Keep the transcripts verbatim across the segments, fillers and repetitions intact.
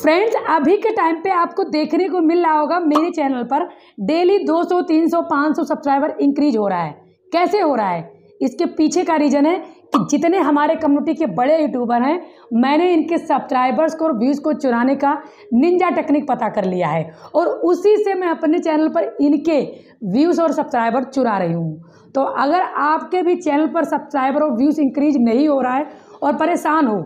Friends अभी के time पे आपको देखने को मिल रहा होगा मेरे चैनल पर डेली दो सौ, तीन सौ, पाँच सौ सब्सक्राइबर इंक्रीज हो रहा है। कैसे हो रहा है, इसके पीछे का रीज़न है कि जितने हमारे कम्युनिटी के बड़े यूट्यूबर हैं मैंने इनके सब्सक्राइबर्स को और व्यूज़ को चुराने का निंजा टेक्निक पता कर लिया है और उसी से मैं अपने चैनल पर इनके व्यूज़ और सब्सक्राइबर चुरा रही हूँ। तो अगर आपके भी चैनल पर सब्सक्राइबर और व्यूज़ इंक्रीज नहीं हो रहा है और परेशान हो,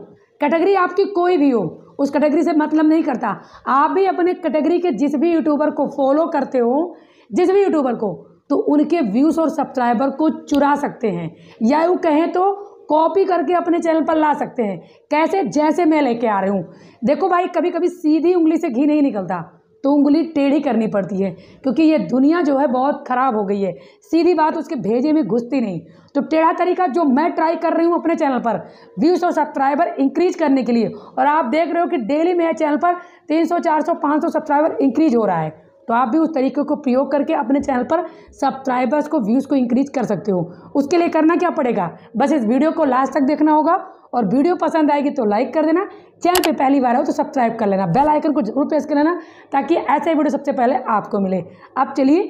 कैटेगरी आपकी कोई भी हो उस कैटेगरी से मतलब नहीं करता, आप भी अपने कैटेगरी के जिस भी यूट्यूबर को फॉलो करते हो, जिस भी यूट्यूबर को, तो उनके व्यूज़ और सब्सक्राइबर को चुरा सकते हैं या यूँ कहें तो कॉपी करके अपने चैनल पर ला सकते हैं। कैसे, जैसे मैं लेके आ रही हूँ। देखो भाई, कभी कभी सीधी उंगली से घी नहीं निकलता तो उंगली टेढ़ी करनी पड़ती है, क्योंकि ये दुनिया जो है बहुत ख़राब हो गई है, सीधी बात उसके भेजे में घुसती नहीं। तो टेढ़ा तरीका जो मैं ट्राई कर रही हूँ अपने चैनल पर व्यूज़ और सब्सक्राइबर इंक्रीज करने के लिए, और आप देख रहे हो कि डेली मेरे चैनल पर तीन सौ, चार सौ, पाँच सौ सब्सक्राइबर इंक्रीज हो रहा है। तो आप भी उस तरीके को प्रयोग करके अपने चैनल पर सब्सक्राइबर्स को, व्यूज़ को इंक्रीज कर सकते हो। उसके लिए करना क्या पड़ेगा, बस इस वीडियो को लास्ट तक देखना होगा और वीडियो पसंद आएगी तो लाइक कर देना, चैनल पे पहली बार हो तो सब्सक्राइब कर लेना, बेल आइकन को जरूर प्रेस कर लेना ताकि ऐसे वीडियो सबसे पहले आपको मिले। अब चलिए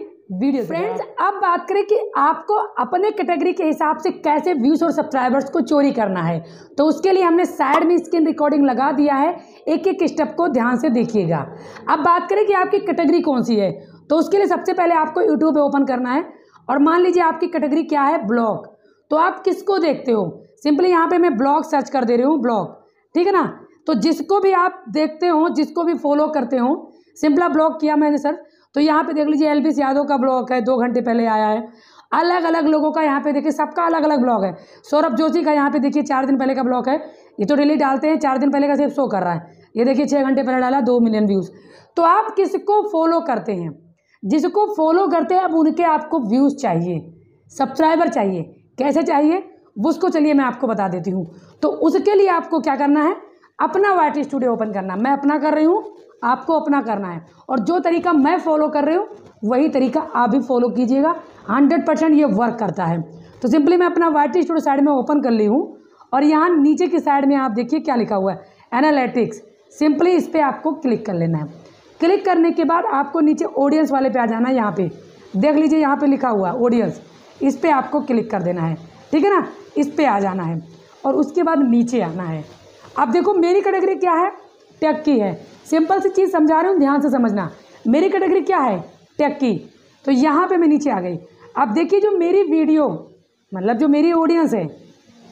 वीडियो। फ्रेंड्स अब बात करें कि आपको अपने कैटेगरी के हिसाब से कैसे व्यूज़ और सब्सक्राइबर्स को चोरी करना है, तो उसके लिए हमने साइड में स्क्रीन रिकॉर्डिंग लगा दिया है, एक एक स्टेप को ध्यान से देखिएगा। अब बात करें कि आपकी कैटेगरी कौन सी है, तो उसके लिए सबसे पहले आपको यूट्यूब ओपन करना है और मान लीजिए आपकी कैटेगरी क्या है, ब्लॉग। तो आप किसको देखते हो, सिंपली यहाँ पे मैं ब्लॉग सर्च कर दे रही हूँ, ब्लॉग, ठीक है ना। तो जिसको भी आप देखते हो, जिसको भी फॉलो करते हो, सिंपला ब्लॉग किया मैंने सर्च, तो यहाँ पे देख लीजिए एलबीएस यादव का ब्लॉग है, दो घंटे पहले आया है। अलग अलग लोगों का यहाँ पे देखिए, सबका अलग अलग ब्लॉग है। सौरभ जोशी का यहाँ पे देखिए चार दिन पहले का ब्लॉग है, ये तो डेली डालते हैं, चार दिन पहले का सिर्फ शो कर रहा है, ये देखिए छः घंटे पहले डाला, दो मिलियन व्यूज़। तो आप किसको फॉलो करते हैं, जिसको फॉलो करते हैं अब उनके आपको व्यूज़ चाहिए, सब्सक्राइबर चाहिए। कैसे चाहिए उसको चलिए मैं आपको बता देती हूँ। तो उसके लिए आपको क्या करना है, अपना वाइट स्टूडियो ओपन करना, मैं अपना कर रही हूँ, आपको अपना करना है, और जो तरीका मैं फॉलो कर रही हूँ वही तरीका आप भी फॉलो कीजिएगा, हंड्रेड परसेंट ये वर्क करता है। तो सिंपली मैं अपना वाइट स्टूडियो साइड में ओपन कर ली हूँ और यहाँ नीचे की साइड में आप देखिए क्या लिखा हुआ है, एनालिटिक्स। सिंपली इस पर आपको क्लिक कर लेना है। क्लिक करने के बाद आपको नीचे ऑडियंस वाले पे आ जाना है, यहाँ पे देख लीजिए यहाँ पे लिखा हुआ है ऑडियंस, इस पर आपको क्लिक कर देना है, ठीक है ना, इस पर आ जाना है और उसके बाद नीचे आना है। अब देखो मेरी कैटेगरी क्या है, टेक की है, सिंपल सी चीज़ समझा रही हूँ, ध्यान से समझना। मेरी कैटेगरी क्या है, टेक की, तो यहाँ पे मैं नीचे आ गई। अब देखिए जो मेरी वीडियो, मतलब जो मेरी ऑडियंस है,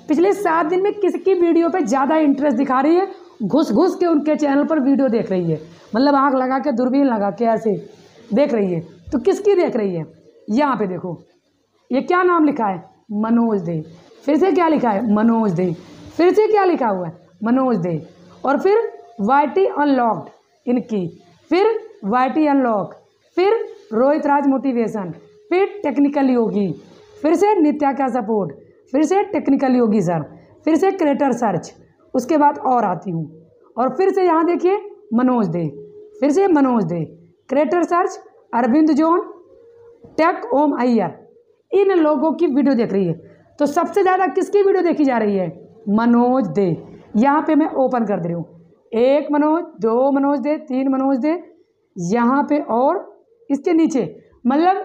पिछले सात दिन में किसकी वीडियो पे ज़्यादा इंटरेस्ट दिखा रही है, घुस घुस के उनके चैनल पर वीडियो देख रही है, मतलब आँख लगा के, दूरबीन लगा के ऐसे देख रही है। तो किसकी देख रही है, यहाँ पर देखो ये क्या नाम लिखा है, मनोज दे, फिर से क्या लिखा है, मनोज दे, फिर से क्या लिखा हुआ है, मनोज दे, और फिर वाई टी अनलॉक्ड इनकी, फिर वाई टी अनलॉक, फिर रोहित राज मोटिवेशन, फिर टेक्निकल योगी, फिर से नित्या का सपोर्ट, फिर से टेक्निकल योगी सर, फिर से क्रिएटर सर्च, उसके बाद और आती हूँ और फिर से यहाँ देखिए मनोज दे, फिर से मनोज दे, creator search, Arvind zone, tech Om Iyer, इन लोगों की वीडियो देख रही है। तो सबसे ज़्यादा किसकी वीडियो देखी जा रही है, मनोज दे। यहाँ पे मैं ओपन कर दे रही हूँ, एक मनोज, दो मनोज दे, तीन मनोज दे, यहाँ पे और इसके नीचे, मतलब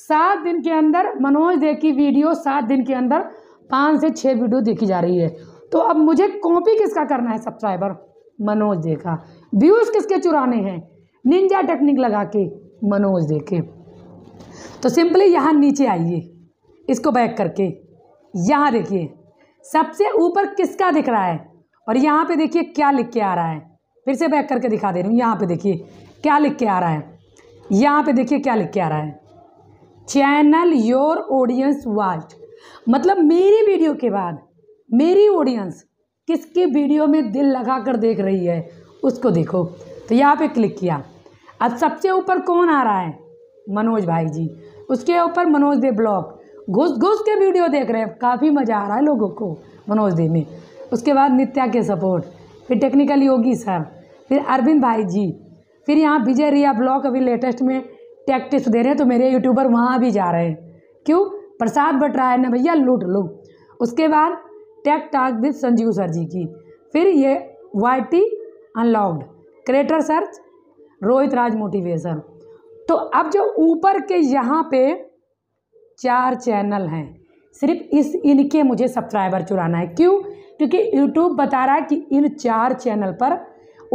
सात दिन के अंदर मनोज दे की वीडियो, सात दिन के अंदर पाँच से छः वीडियो देखी जा रही है। तो अब मुझे कॉपी किसका करना है, सब्सक्राइबर मनोज दे का, व्यूज़ किसके चुराने हैं, निंजा टेक्निक लगा के मनोज दे के। तो सिंपली यहाँ नीचे आइए, इसको बैक करके यहाँ देखिए सबसे ऊपर किसका दिख रहा है, और यहाँ पे देखिए क्या लिख के आ रहा है, फिर से बैक करके दिखा दे रही हूँ, यहाँ पे देखिए क्या लिख के आ रहा है, यहाँ पे देखिए क्या लिख के आ रहा है, चैनल योर ऑडियंस वॉच, मतलब मेरी वीडियो के बाद मेरी ऑडियंस किसकी वीडियो में दिल लगा कर देख रही है उसको देखो। तो यहाँ पे क्लिक किया, अब सबसे ऊपर कौन आ रहा है, मनोज भाई जी, उसके ऊपर मनोज दे ब्लॉग, घुस घुस के वीडियो देख रहे हैं, काफ़ी मज़ा आ रहा है लोगों को मनोज दे में, उसके बाद नित्या के सपोर्ट, फिर टेक्निकल योगी सर, फिर अरविंद भाई जी, फिर यहाँ विजय रिया ब्लॉग, अभी लेटेस्ट में टेक टिप्स दे रहे हैं तो मेरे यूट्यूबर वहाँ भी जा रहे हैं, क्यों, प्रसाद बट रहा है ना भैया, लूट लो। उसके बाद tech talk with Sanjeev sir ji की, फिर ये Y T unlocked, creator search, Rohit Raj motivation. तो अब जो ऊपर के यहाँ पे चार चैनल हैं, सिर्फ इस इनके मुझे सब्सक्राइबर चुराना है। क्यों? क्योंकि यूट्यूब बता रहा है कि इन चार चैनल पर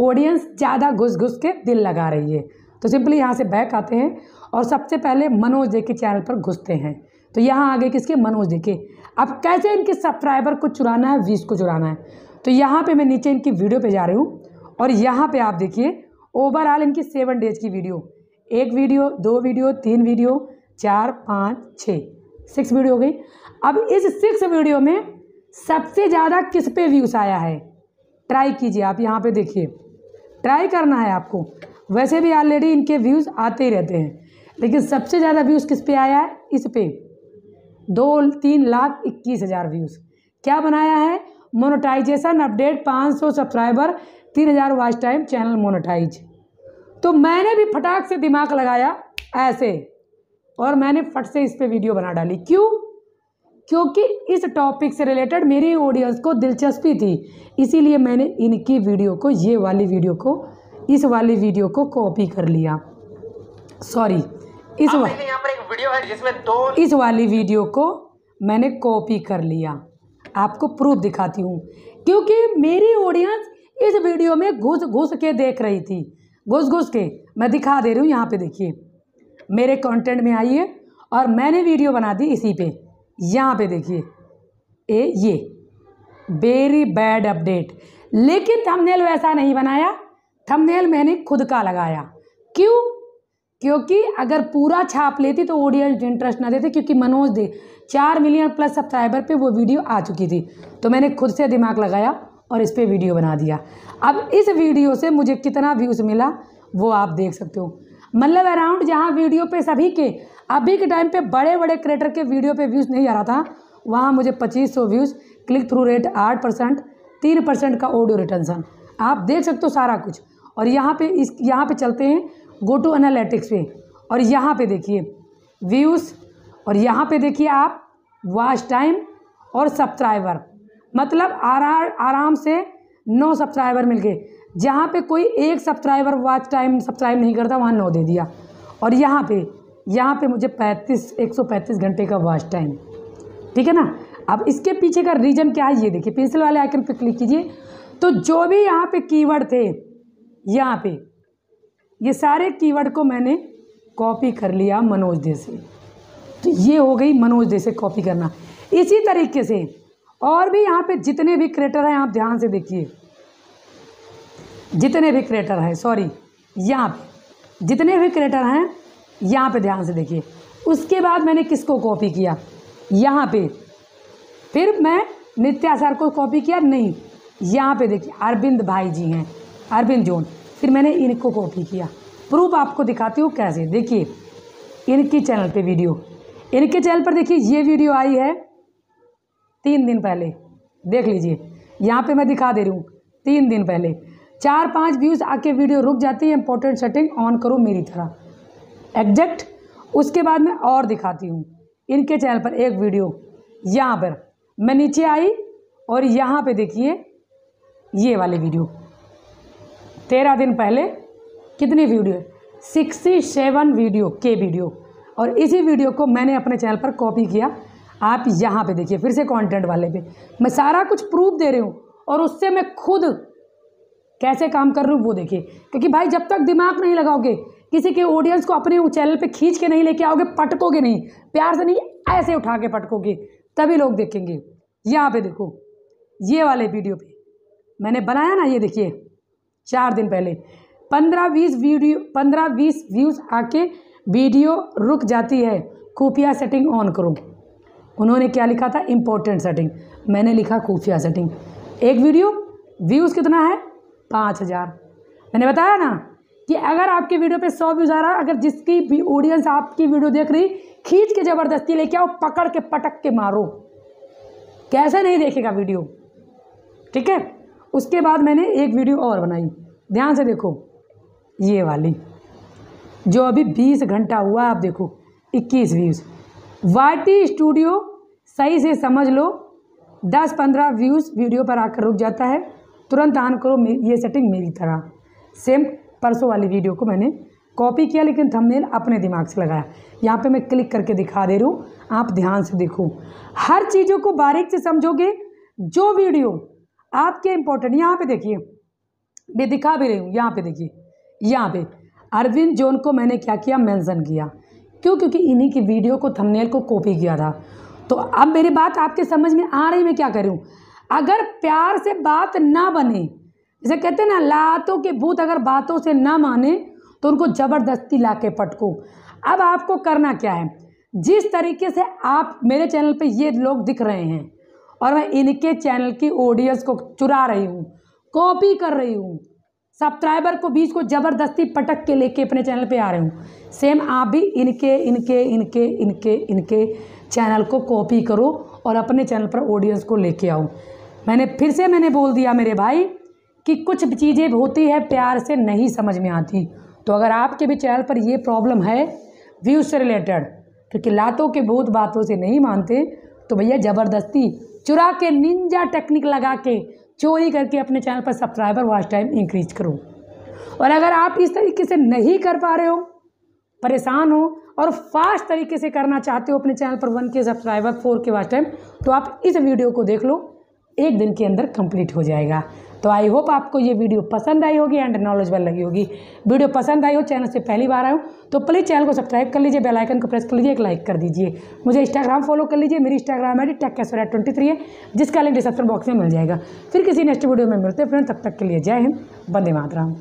ऑडियंस ज़्यादा घुस घुस के दिल लगा रही है। तो सिंपली यहाँ से बैक आते हैं और सबसे पहले मनोज दे के चैनल पर घुसते हैं। तो यहाँ आगे किसके? मनोज दे के। अब कैसे इनके सब्सक्राइबर को चुराना है, व्यूज़ को चुराना है? तो यहाँ पे मैं नीचे इनकी वीडियो पे जा रही हूँ और यहाँ पे आप देखिए ओवरऑल इनकी सेवन डेज की वीडियो, एक वीडियो, दो वीडियो, तीन वीडियो, चार, पाँच, छः, सिक्स वीडियो हो गई। अब इस सिक्स वीडियो में सबसे ज़्यादा किस पे व्यूज़ आया है? ट्राई कीजिए, आप यहाँ पे देखिए, ट्राई करना है आपको। वैसे भी ऑलरेडी इनके व्यूज़ आते ही रहते हैं, लेकिन सबसे ज़्यादा व्यूज़ किस पे आया है? इस पे दो तीन लाख इक्कीस हज़ार व्यूज़। क्या बनाया है? मोनेटाइजेशन अपडेट, पाँच सौ सब्सक्राइबर, तीन हज़ार वॉच टाइम, चैनल मोनेटाइज। तो मैंने भी फटाक से दिमाग लगाया ऐसे और मैंने फट से इस पे वीडियो बना डाली। क्यों? क्योंकि इस टॉपिक से रिलेटेड मेरी ऑडियंस को दिलचस्पी थी, इसीलिए मैंने इनकी वीडियो को, ये वाली वीडियो को, इस वाली वीडियो को कॉपी कर लिया। सॉरी, इस वा... यहाँ पर एक वीडियो है जिसमें दो इस वाली वीडियो को मैंने कॉपी कर लिया। आपको प्रूफ दिखाती हूँ, क्योंकि मेरी ऑडियंस इस वीडियो में घुस घुस के देख रही थी, घुस घुस के। मैं दिखा दे रही हूँ, यहाँ पे देखिए, मेरे कंटेंट में आइए और मैंने वीडियो बना दी इसी पे। यहाँ पे देखिए, ए ये वेरी बैड अपडेट, लेकिन थंबनेल वैसा नहीं बनाया, थंबनेल मैंने खुद का लगाया। क्यों? क्योंकि अगर पूरा छाप लेती तो ऑडियंस इंटरेस्ट ना देते, क्योंकि मनोज दे चार मिलियन प्लस सब्सक्राइबर पे वो वीडियो आ चुकी थी। तो मैंने खुद से दिमाग लगाया और इस पर वीडियो बना दिया। अब इस वीडियो से मुझे कितना व्यूज़ मिला वो आप देख सकते हो। मतलब अराउंड जहाँ वीडियो पे सभी के अभी के टाइम पे बड़े बड़े क्रिएटर के वीडियो पे व्यूज़ नहीं आ रहा था, वहाँ मुझे पच्चीस सौ व्यूज़, क्लिक थ्रू रेट आठ परसेंट, तीन परसेंट का ऑडियो रिटेंशन, आप देख सकते हो सारा कुछ। और यहाँ पे इस यहाँ पे चलते हैं गो टू एनालिटिक्स पे और यहाँ पे देखिए व्यूज़ और यहाँ पे देखिए आप वॉच टाइम और सब्सक्राइबर। मतलब आरा आराम से नौ सब्सक्राइबर मिल गए। जहाँ पे कोई एक सब्सक्राइबर वॉच टाइम सब्सक्राइब नहीं करता वहाँ नौ दे दिया। और यहाँ पे यहाँ पे मुझे पैंतीस एक सौ पैंतीस घंटे का वॉच टाइम, ठीक है ना। अब इसके पीछे का रीज़न क्या है ये देखिए, पेंसिल वाले आइकन पे क्लिक कीजिए। तो जो भी यहाँ पे कीवर्ड थे, यहाँ पे ये सारे कीवर्ड को मैंने कॉपी कर लिया मनोज दे से। तो ये हो गई मनोज दे से कॉपी करना। इसी तरीके से और भी यहाँ पे जितने भी क्रिएटर हैं, आप ध्यान से देखिए, जितने भी क्रिएटर हैं, सॉरी यहाँ पे जितने भी क्रिएटर हैं, यहाँ पे ध्यान से देखिए। उसके बाद मैंने किसको कॉपी किया? यहाँ पे फिर मैं नित्या सर को कॉपी किया नहीं, यहाँ पे देखिए अरविंद भाई जी हैं, अरविंद जोन, फिर मैंने इनको कॉपी किया। प्रूफ आपको दिखाती हूँ कैसे। देखिए इनकी चैनल पे वीडियो, इनके चैनल पर देखिए ये वीडियो आई है तीन दिन पहले, देख लीजिए यहाँ पे मैं दिखा दे रही हूँ। तीन दिन पहले चार पांच व्यूज़ आके वीडियो रुक जाती है। इंपॉर्टेंट सेटिंग ऑन करो मेरी तरह एग्जैक्ट। उसके बाद मैं और दिखाती हूँ इनके चैनल पर एक वीडियो। यहाँ पर मैं नीचे आई और यहाँ पर देखिए ये वाली वीडियो तेरह दिन पहले कितनी वीडियो है, सिक्सटी सेवन वीडियो के वीडियो। और इसी वीडियो को मैंने अपने चैनल पर कॉपी किया। आप यहाँ पे देखिए फिर से कंटेंट वाले पे मैं सारा कुछ प्रूफ दे रही हूँ और उससे मैं खुद कैसे काम कर रही हूँ वो देखिए। क्योंकि भाई जब तक दिमाग नहीं लगाओगे, किसी के ऑडियंस को अपने चैनल पे खींच के नहीं लेके आओगे, पटकोगे नहीं, प्यार से नहीं, ऐसे उठा के पटकोगे, तभी लोग देखेंगे। यहाँ पे देखो ये वाले वीडियो पे मैंने बनाया ना, ये देखिए चार दिन पहले पंद्रह बीस वीडियो पंद्रह बीस व्यूज़ आके वीडियो रुक जाती है। खुफिया सेटिंग ऑन करो। उन्होंने क्या लिखा था? इम्पोर्टेंट सेटिंग, मैंने लिखा खुफिया सेटिंग। एक वीडियो व्यूज़ कितना है? पाँच हज़ार। मैंने बताया ना कि अगर आपके वीडियो पे सौ व्यूज़ आ रहा, अगर जिसकी भी ऑडियंस आपकी वीडियो देख रही, खींच के ज़बरदस्ती लेके आओ, पकड़ के पटक के मारो, कैसे नहीं देखेगा वीडियो, ठीक है। उसके बाद मैंने एक वीडियो और बनाई, ध्यान से देखो ये वाली, जो अभी बीस घंटा हुआ, आप देखो इक्कीस व्यूज़। वाटी स्टूडियो सही से समझ लो, दस पंद्रह व्यूज़ वीडियो पर आकर रुक जाता है, तुरंत ऑन करो ये सेटिंग मेरी तरह। सेम परसों वाली वीडियो को मैंने कॉपी किया, लेकिन थंबनेल अपने दिमाग से लगाया। यहाँ पे मैं क्लिक करके दिखा दे रहा हूँ, आप ध्यान से देखो, हर चीज़ों को बारीक से समझोगे। जो वीडियो आपके इम्पोर्टेंट, यहाँ पे देखिए मैं दिखा भी रही हूँ, यहाँ पे देखिए, यहाँ पे अरविंद जोन को मैंने क्या किया, मेंशन किया। क्यों? क्योंकि इन्हीं की वीडियो को थंबनेल को कॉपी किया था। तो अब मेरी बात आपके समझ में आ रही, मैं क्या करूँ? अगर प्यार से बात ना बने, जैसे कहते हैं ना लातों के भूत, अगर बातों से ना माने तो उनको ज़बरदस्ती ला के पटको। अब आपको करना क्या है, जिस तरीके से आप मेरे चैनल पे ये लोग दिख रहे हैं और मैं इनके चैनल की ऑडियंस को चुरा रही हूँ, कॉपी कर रही हूँ, सब्सक्राइबर को बीच को ज़बरदस्ती पटक के लेके अपने चैनल पे आ रही हूँ, सेम आप भी इनके इनके इनके इनके इनके चैनल को कॉपी करो और अपने चैनल पर ऑडियंस को लेके आओ। मैंने फिर से मैंने बोल दिया मेरे भाई कि कुछ चीज़ें होती है प्यार से नहीं समझ में आती। तो अगर आपके भी चैनल पर ये प्रॉब्लम है व्यूज से रिलेटेड, क्योंकि लातों के भूत बातों से नहीं मानते, तो भैया ज़बरदस्ती चुरा के निंजा टेक्निक लगा के चोरी करके अपने चैनल पर सब्सक्राइबर वॉच टाइम इंक्रीज करो। और अगर आप इस तरीके से नहीं कर पा रहे हो, परेशान हो और फास्ट तरीके से करना चाहते हो अपने चैनल पर one K subscriber four K watch time, तो आप इस वीडियो को देख लो, एक दिन के अंदर कंप्लीट हो जाएगा। तो आई होप आपको ये वीडियो पसंद आई होगी एंड नॉलेजफुल लगी होगी। वीडियो पसंद आई हो, चैनल से पहली बार आए हो तो प्लीज़ चैनल को सब्सक्राइब कर लीजिए, बेल आइकन को प्रेस कर लीजिए, एक लाइक कर दीजिए। मुझे इंस्टाग्राम फॉलो कर लीजिए, मेरी Instagram ID tech Aishwarya twenty three है, जिसका लिंक डिस्क्रिप्शन बॉक्स में मिल जाएगा। फिर किसी नेक्स्ट वीडियो में मिलते हैं फ्रेंड, तब तक के लिए जय हिंद, वंदे मातरम।